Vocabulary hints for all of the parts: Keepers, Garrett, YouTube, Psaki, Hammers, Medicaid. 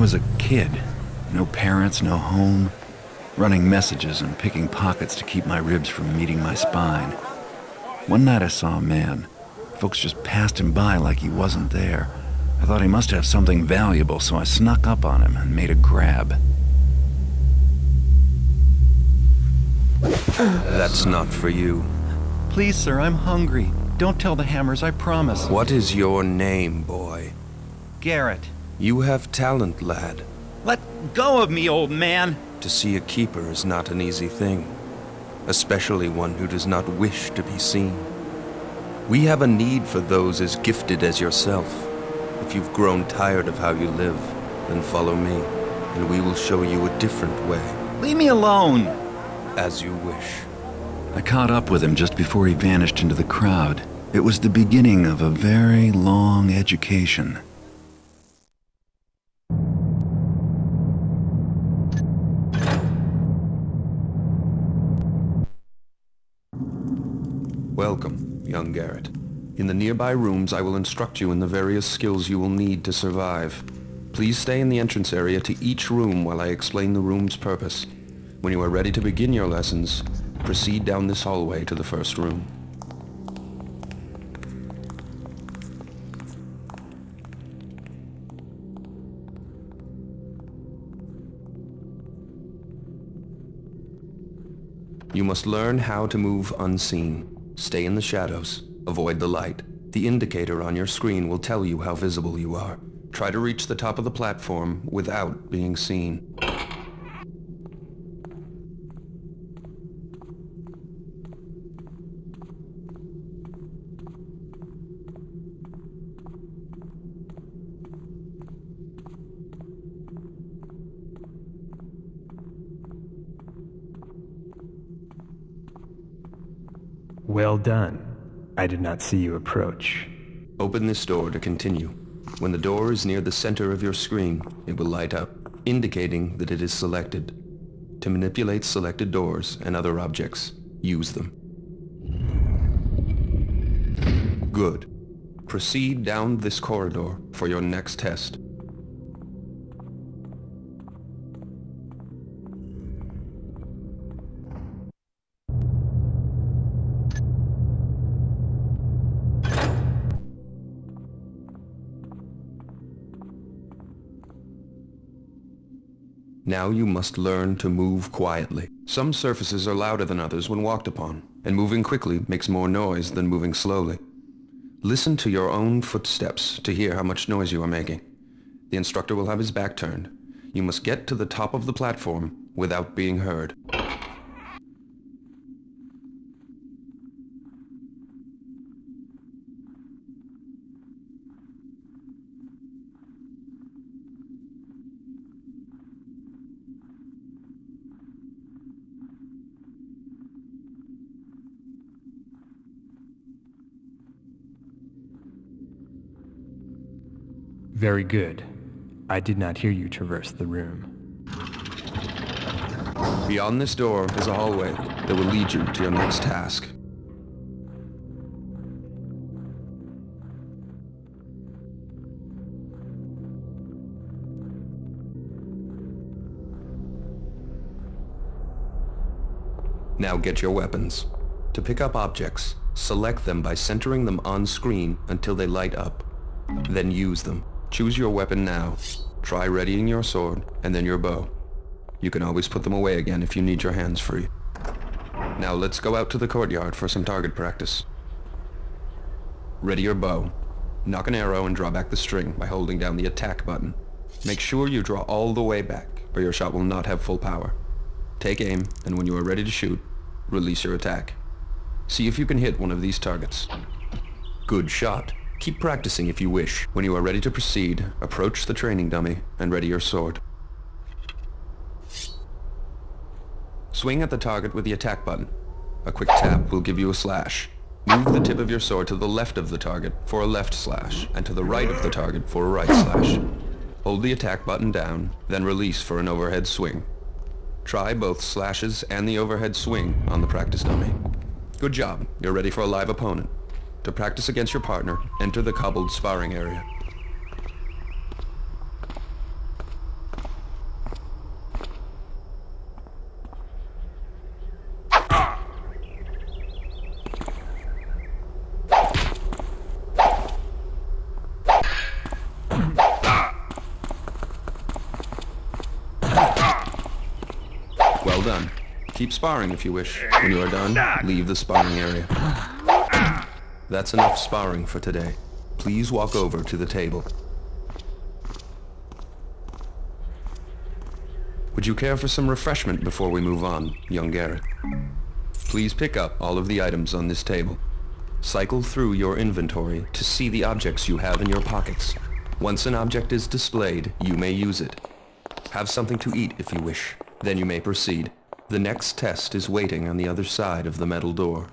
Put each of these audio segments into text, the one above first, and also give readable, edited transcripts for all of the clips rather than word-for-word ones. was a kid, no parents, no home, running messages and picking pockets to keep my ribs from meeting my spine. One night I saw a man. Folks just passed him by like he wasn't there. I thought he must have something valuable, so I snuck up on him and made a grab. That's not for you. Please, sir, I'm hungry. Don't tell the Hammers, I promise. What is your name, boy? Garrett. You have talent, lad. Let go of me, old man! To see a keeper is not an easy thing, especially one who does not wish to be seen. We have a need for those as gifted as yourself. If you've grown tired of how you live, then follow me, and we will show you a different way. Leave me alone! As you wish. I caught up with him just before he vanished into the crowd. It was the beginning of a very long education. Welcome, young Garrett. In the nearby rooms, I will instruct you in the various skills you will need to survive. Please stay in the entrance area to each room while I explain the room's purpose. When you are ready to begin your lessons, proceed down this hallway to the first room. You must learn how to move unseen. Stay in the shadows. Avoid the light. The indicator on your screen will tell you how visible you are. Try to reach the top of the platform without being seen. Well done. I did not see you approach. Open this door to continue. When the door is near the center of your screen, it will light up, indicating that it is selected. To manipulate selected doors and other objects, use them. Good. Proceed down this corridor for your next test. Now you must learn to move quietly. Some surfaces are louder than others when walked upon, and moving quickly makes more noise than moving slowly. Listen to your own footsteps to hear how much noise you are making. The instructor will have his back turned. You must get to the top of the platform without being heard. Very good. I did not hear you traverse the room. Beyond this door is a hallway that will lead you to your next task. Now get your weapons. To pick up objects, select them by centering them on screen until they light up. Then use them. Choose your weapon now. Try readying your sword, and then your bow. You can always put them away again if you need your hands free. Now let's go out to the courtyard for some target practice. Ready your bow. Knock an arrow and draw back the string by holding down the attack button. Make sure you draw all the way back, or your shot will not have full power. Take aim, and when you are ready to shoot, release your attack. See if you can hit one of these targets. Good shot. Keep practicing if you wish. When you are ready to proceed, approach the training dummy and ready your sword. Swing at the target with the attack button. A quick tap will give you a slash. Move the tip of your sword to the left of the target for a left slash, and to the right of the target for a right slash. Hold the attack button down, then release for an overhead swing. Try both slashes and the overhead swing on the practice dummy. Good job. You're ready for a live opponent. To practice against your partner, enter the cobbled sparring area. done. Keep sparring if you wish. When you are done, leave the sparring area. That's enough sparring for today. Please walk over to the table. Would you care for some refreshment before we move on, young Garrett? Please pick up all of the items on this table. Cycle through your inventory to see the objects you have in your pockets. Once an object is displayed, you may use it. Have something to eat if you wish. Then you may proceed. The next test is waiting on the other side of the metal door.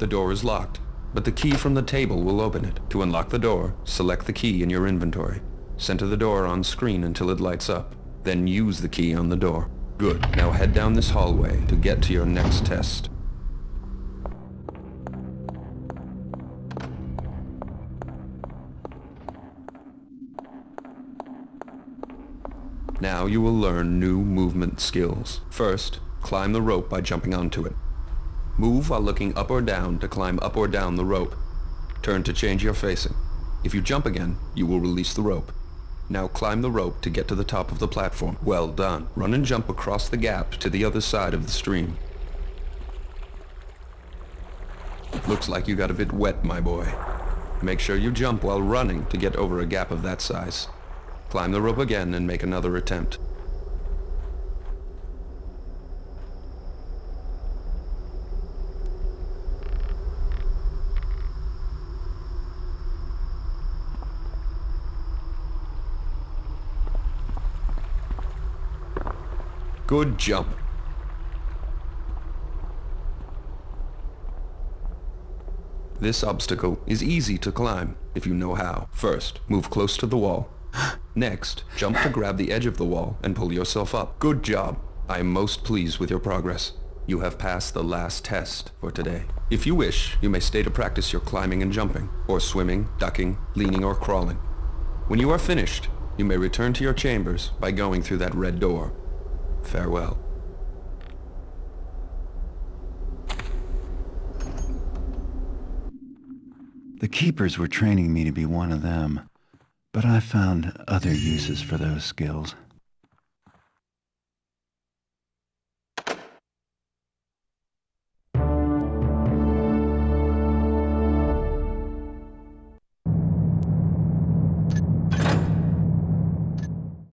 The door is locked, but the key from the table will open it. To unlock the door, select the key in your inventory. Center the door on screen until it lights up. Then use the key on the door. Good. Now head down this hallway to get to your next test. Now you will learn new movement skills. First, climb the rope by jumping onto it. Move while looking up or down to climb up or down the rope. Turn to change your facing. If you jump again, you will release the rope. Now climb the rope to get to the top of the platform. Well done. Run and jump across the gap to the other side of the stream. Looks like you got a bit wet, my boy. Make sure you jump while running to get over a gap of that size. Climb the rope again and make another attempt. Good jump. This obstacle is easy to climb if you know how. First, move close to the wall. Next, jump to grab the edge of the wall and pull yourself up. Good job. I am most pleased with your progress. You have passed the last test for today. If you wish, you may stay to practice your climbing and jumping, or swimming, ducking, leaning, or crawling. When you are finished, you may return to your chambers by going through that red door. Farewell. The Keepers were training me to be one of them, but I found other uses for those skills.